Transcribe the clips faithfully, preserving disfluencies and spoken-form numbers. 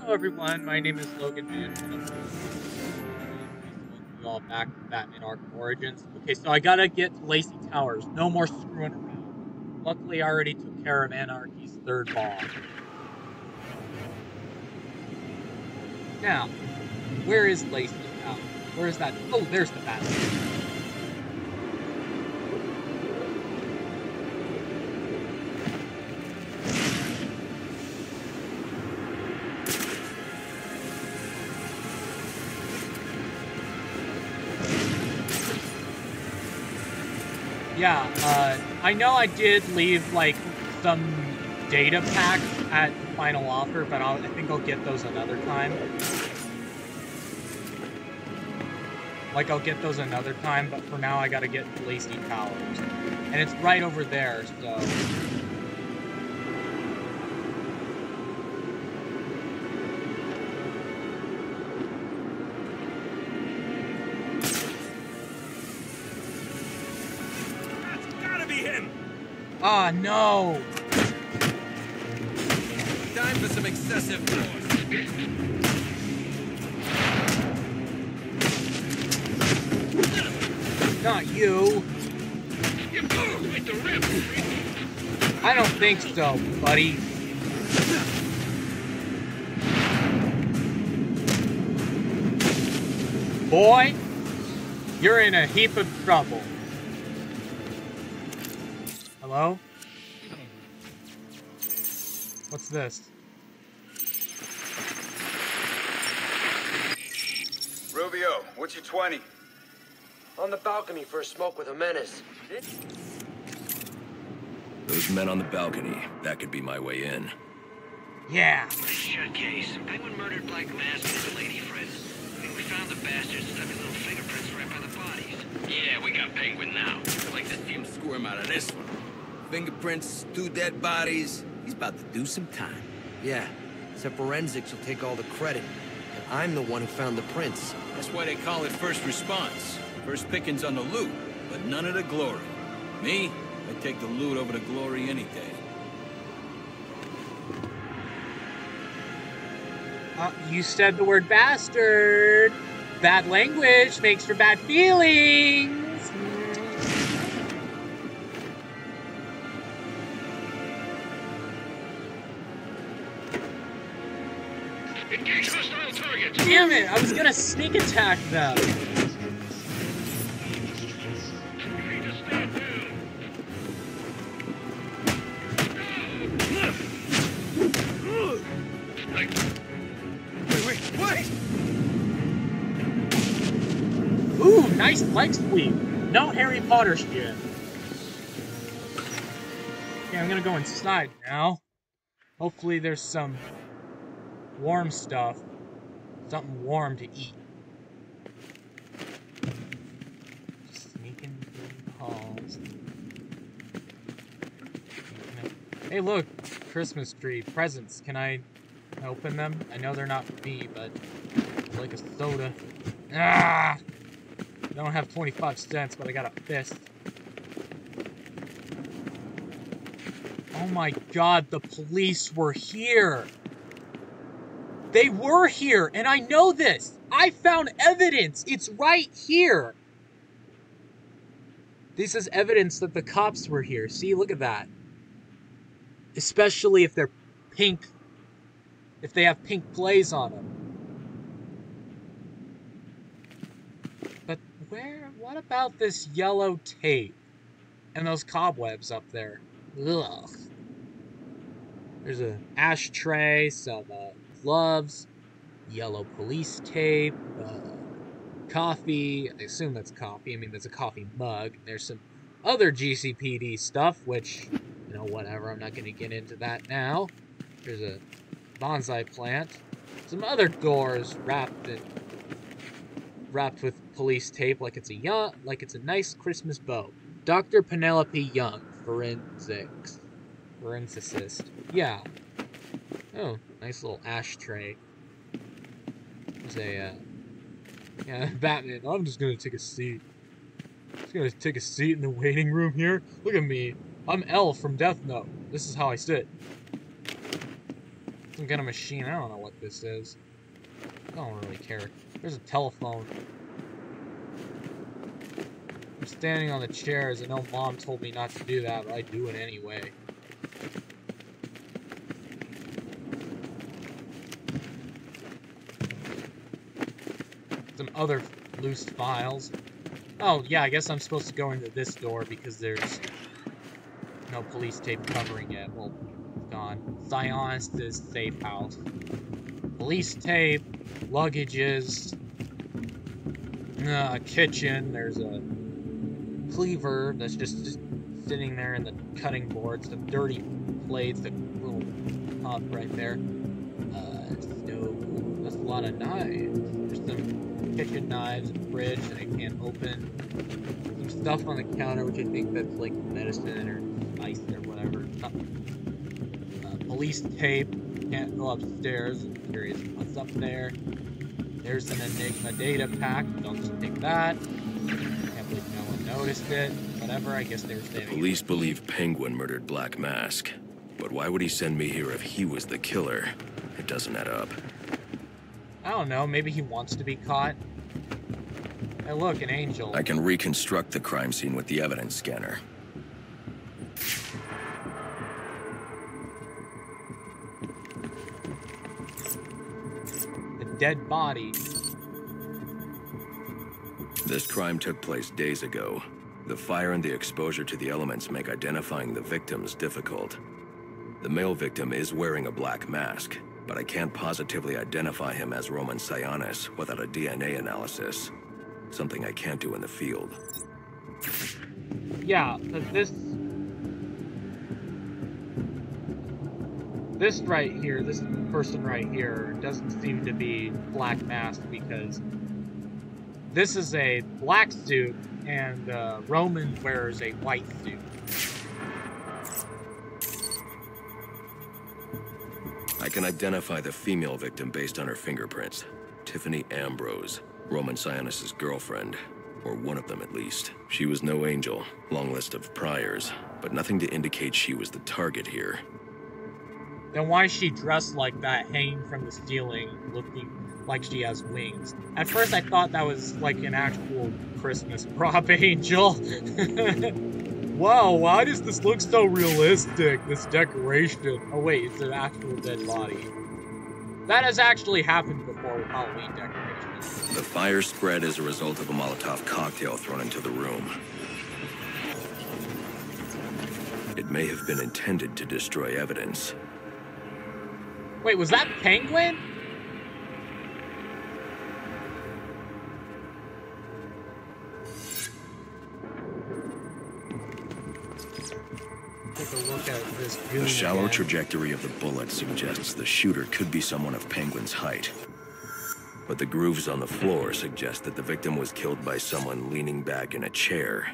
Hello everyone, my name is Logan Man, and I'm welcome you all back to Batman: Arkham Origins. Okay, so I gotta get to Lacey Towers. No more screwing around. Luckily, I already took care of Anarchy's third boss. Now, where is Lacey Towers? Where is that? Oh, there's the Batman. Yeah, uh, I know I did leave, like, some data packs at Final Offer, but I'll, I think I'll get those another time. Like, I'll get those another time, but for now I gotta get Lacey Towers. And it's right over there, so... Ah, no! Time for some excessive force. Not you. You move with the rip. I don't think so, buddy. Boy, you're in a heap of trouble. Hello? What's this? Rubio, what's your twenty? On the balcony for a smoke with a menace. Those men on the balcony, that could be my way in. Yeah. Showcase. Penguin murdered Black Mask and his lady friends. I mean, we found the bastards stuck his little fingerprints right by the bodies. Yeah, we got Penguin now. I'd like to see him squirm out of this one. Fingerprints, two dead bodies. He's about to do some time. Yeah, except forensics will take all the credit. And I'm the one who found the prints. That's why they call it first response. First pickings on the loot, but none of the glory. Me, I take the loot over the glory any day. Uh, you said the word bastard. Bad language makes for bad feelings. Damn it! I was gonna sneak attack them. Wait, wait, wait! Ooh, nice leg sweep. No Harry Potter shit. Yeah, I'm gonna go inside now. Hopefully, there's some warm stuff. Something warm to eat. Just sneaking through the halls. Hey, look, Christmas tree presents. Can I open them? I know they're not for me, but it's like a soda. Ah! I don't have twenty-five cents, but I got a fist. Oh my God! The police were here. They were here, and I know this. I found evidence. It's right here. This is evidence that the cops were here. See, look at that. Especially if they're pink, if they have pink glaze on them. But where, what about this yellow tape and those cobwebs up there? Ugh. There's an ashtray, some, uh, gloves, yellow police tape, uh, coffee. I assume that's coffee. I mean, that's a coffee mug. There's some other G C P D stuff, which, you know, whatever. I'm not going to get into that now. There's a bonsai plant. Some other doors wrapped in, wrapped with police tape, like it's a young, like it's a nice Christmas bow. Doctor Penelope Young, forensics, forensicist. Yeah. Oh, nice little ashtray. There's a, uh, yeah, Batman. I'm just gonna take a seat. I'm just gonna take a seat in the waiting room here. Look at me. I'm L from Death Note. This is how I sit. some kind of machine. I don't know what this is. I don't really care. There's a telephone. I'm standing on the chairs. I know Mom told me not to do that, but I do it anyway. Some other loose files. Oh, yeah, I guess I'm supposed to go into this door because there's no police tape covering it. Well, gone. Sionis' safe house. Police tape, luggages, uh, a kitchen. There's a cleaver that's just, just sitting there in the cutting boards. The dirty blades, the little top right there. Uh, so that's a lot of knives. There's some kitchen knives, a fridge that I can't open, some stuff on the counter which I think that's like medicine or ice or whatever, uh, police tape, can't go upstairs, I'm curious what's up there, there's an Enigma data pack, don't just take that, can't believe no one noticed it, whatever, I guess they were saving. The police believe Penguin murdered Black Mask, but why would he send me here if he was the killer? It doesn't add up. I don't know, maybe he wants to be caught. Hey look, an angel. I can reconstruct the crime scene with the evidence scanner. The dead body. This crime took place days ago. The fire and the exposure to the elements make identifying the victims difficult. The male victim is wearing a black mask, but I can't positively identify him as Roman Sionis without a D N A analysis. Something I can't do in the field. Yeah, but this... This right here, this person right here, doesn't seem to be Black Mask because... This is a black suit, and uh, Roman wears a white suit. I can identify the female victim based on her fingerprints. Tiffany Ambrose, Roman Sionis' girlfriend, or one of them at least. She was no angel, long list of priors, but nothing to indicate she was the target here. Then why is she dressed like that, hanging from the ceiling, looking like she has wings? At first I thought that was like an actual Christmas prop angel. Wow, why does this look so realistic, this decoration? Oh wait, it's an actual dead body. That has actually happened before with Halloween decorations. The fire spread as a result of a Molotov cocktail thrown into the room. It may have been intended to destroy evidence. Wait, was that Penguin? The shallow trajectory of the bullet suggests the shooter could be someone of Penguin's height. But the grooves on the floor suggest that the victim was killed by someone leaning back in a chair.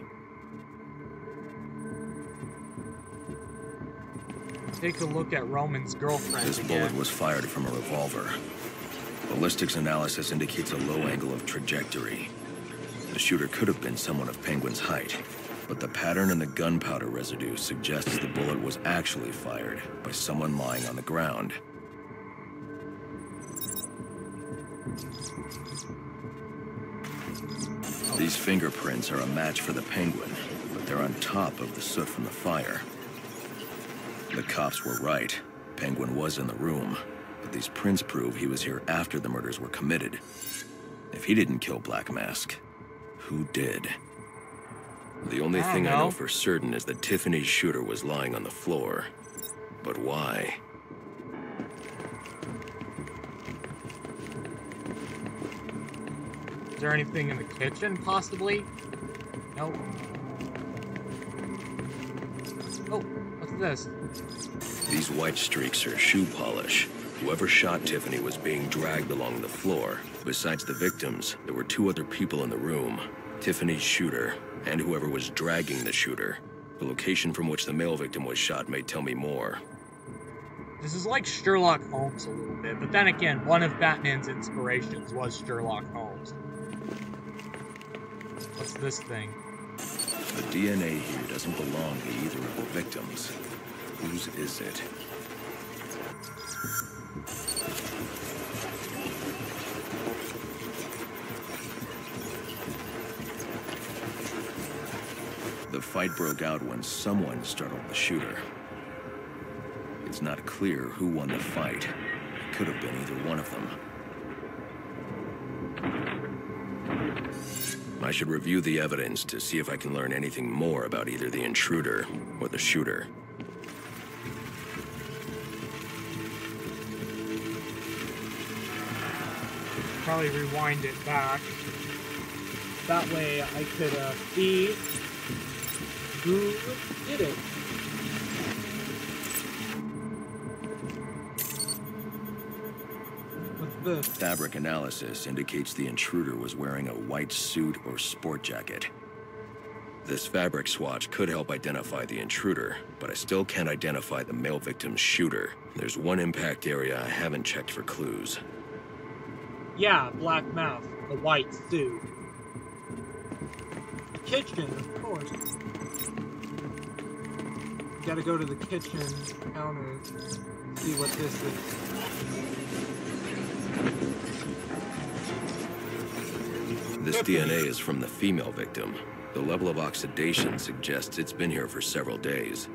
Take a look at Roman's girlfriend. This bullet was fired from a revolver. Ballistics analysis indicates a low angle of trajectory. The shooter could have been someone of Penguin's height. But the pattern in the gunpowder residue suggests the bullet was actually fired by someone lying on the ground. These fingerprints are a match for the Penguin, but they're on top of the soot from the fire. The cops were right. Penguin was in the room, but these prints prove he was here after the murders were committed. If he didn't kill Black Mask, who did? The only I thing know. I know for certain is that Tiffany's shooter was lying on the floor. But why? Is there anything in the kitchen, possibly? Nope. Oh, what's this? These white streaks are shoe polish. Whoever shot Tiffany was being dragged along the floor. Besides the victims, there were two other people in the room. Tiffany's shooter, and whoever was dragging the shooter. The location from which the male victim was shot may tell me more. This is like Sherlock Holmes a little bit, but then again, one of Batman's inspirations was Sherlock Holmes. What's this thing? The D N A here doesn't belong to either of the victims. Whose is it? fight broke out when someone startled the shooter. It's not clear who won the fight. It could have been either one of them. I should review the evidence to see if I can learn anything more about either the intruder or the shooter. Probably rewind it back. That way I could uh, see who did it. What's this? Fabric analysis indicates the intruder was wearing a white suit or sport jacket. This fabric swatch could help identify the intruder, but I still can't identify the male victim's shooter. There's one impact area I haven't checked for clues. Yeah, Black Mask, the white suit. Kitchen, of course. Gotta go to the kitchen counter and see what this is. This D N A is from the female victim. The level of oxidation suggests it's been here for several days.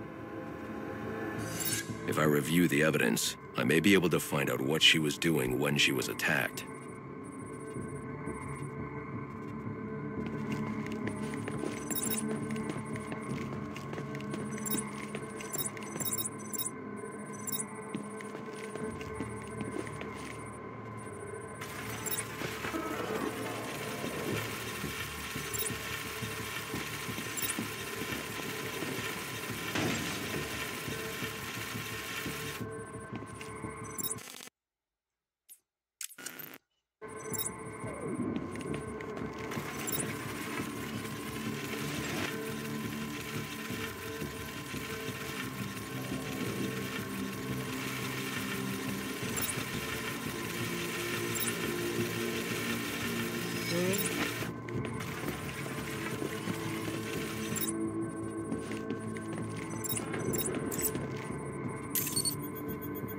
If I review the evidence, I may be able to find out what she was doing when she was attacked.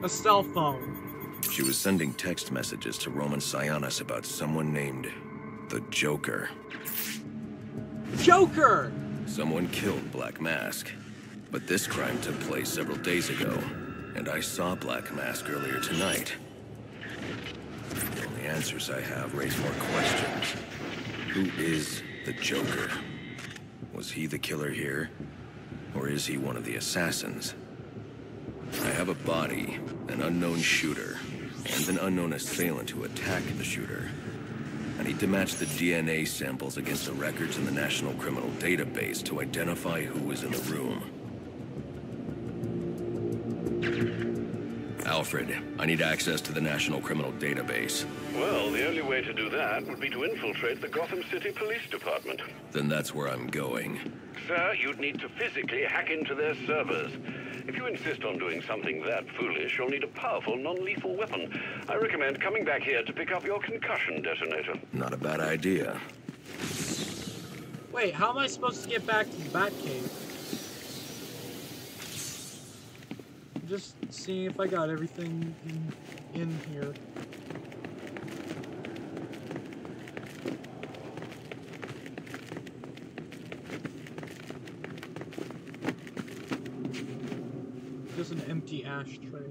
Cell phone. She was sending text messages to Roman Sionis about someone named the Joker. Joker! Someone killed Black Mask. But this crime took place several days ago, and I saw Black Mask earlier tonight. The only answers I have raise more questions. Who is the Joker? Was he the killer here? Or is he one of the assassins? I have a body, an unknown shooter, and an unknown assailant who attacked the shooter. I need to match the D N A samples against the records in the National Criminal Database to identify who was in the room. Alfred, I need access to the National Criminal Database. Well, the only way to do that would be to infiltrate the Gotham City Police Department. Then that's where I'm going. Sir, you'd need to physically hack into their servers. If you insist on doing something that foolish, you'll need a powerful, non-lethal weapon. I recommend coming back here to pick up your concussion detonator. Not a bad idea. Wait, how am I supposed to get back to the Batcave? Just seeing if I got everything in, in here. An empty ashtray.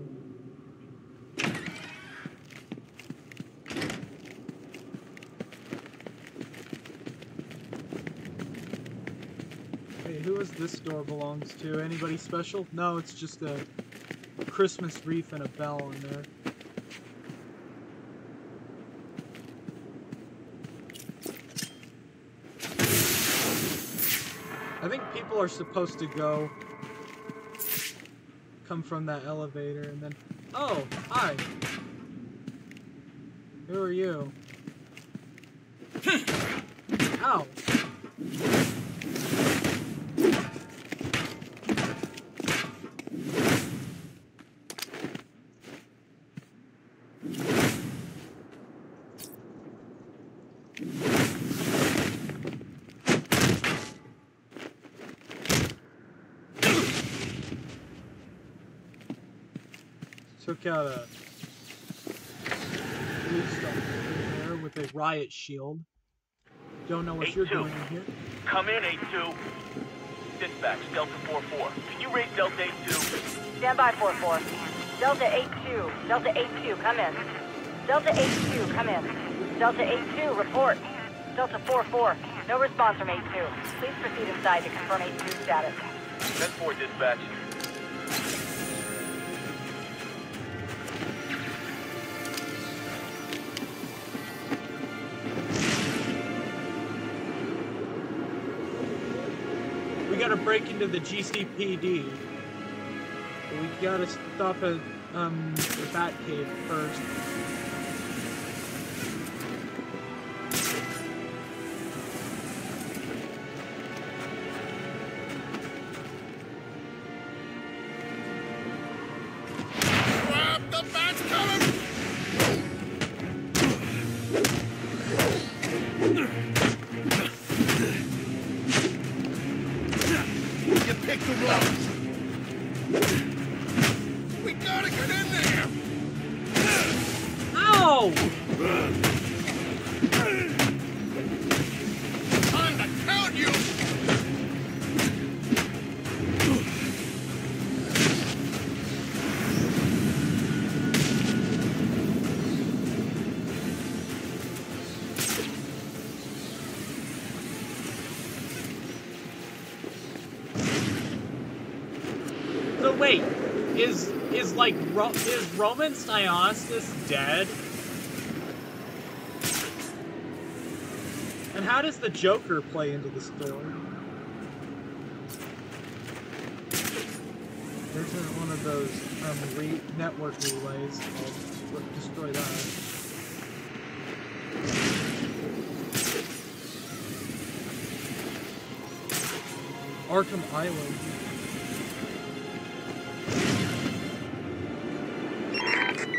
Hey, who is this door belongs to? Anybody special? No, it's just a Christmas wreath and a bell in there. I think people are supposed to go come from that elevator and then, oh, hi. Who are you? Ow. Took out a blue stuff in there with a riot shield. Don't know what eight you're two. Doing in here. Come in, eight two. dispatch, Delta four four. Can you rate Delta eight two? Stand by, four four. Delta eight two. Delta eight two, come in. Delta eight two, come in. Delta eight two, report. Delta four four. No response from eight two. Please proceed inside to confirm eight two's status. ten four, dispatch. We gotta break into the G C P D. We gotta stop at um, the Batcave first. Like, Ro is Roman Sionis dead? And how does the Joker play into the story? There's one of those um, re network relays called Destroy That. Arkham Island.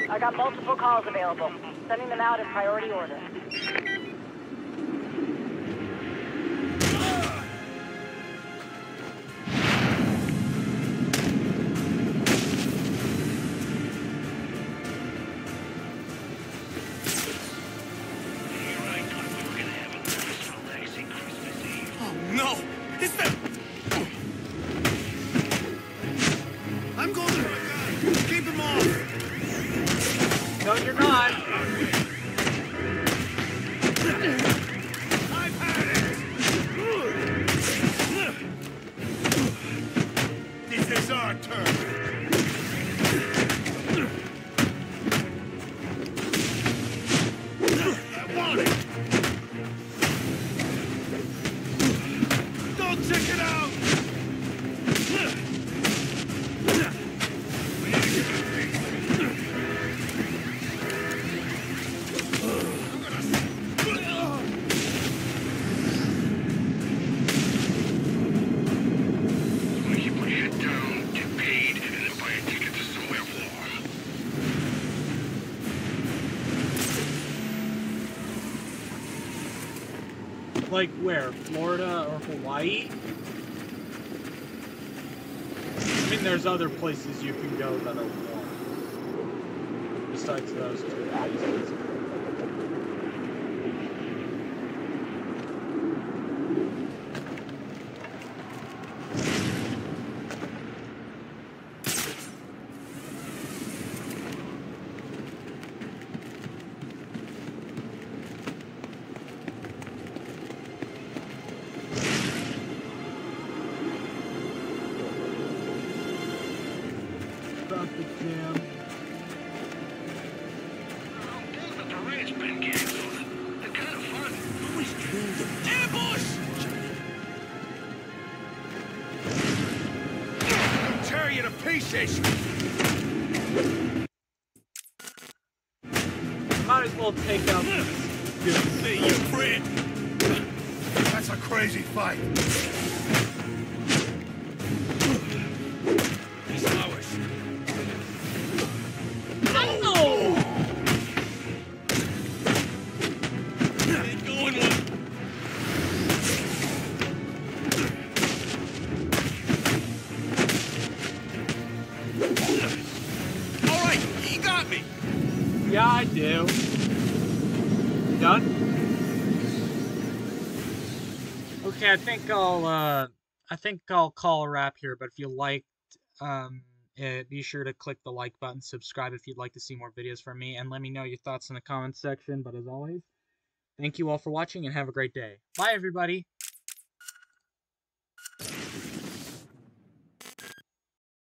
I got multiple calls available. Sending them out in priority order. Like where? Florida or Hawaii? I mean, there's other places you can go that are warm. Besides those two places. I think I'll, uh, I I think I'll call a wrap here, but if you liked um, it, be sure to click the like button, subscribe if you'd like to see more videos from me, and let me know your thoughts in the comments section. But as always, thank you all for watching, and have a great day. Bye, everybody!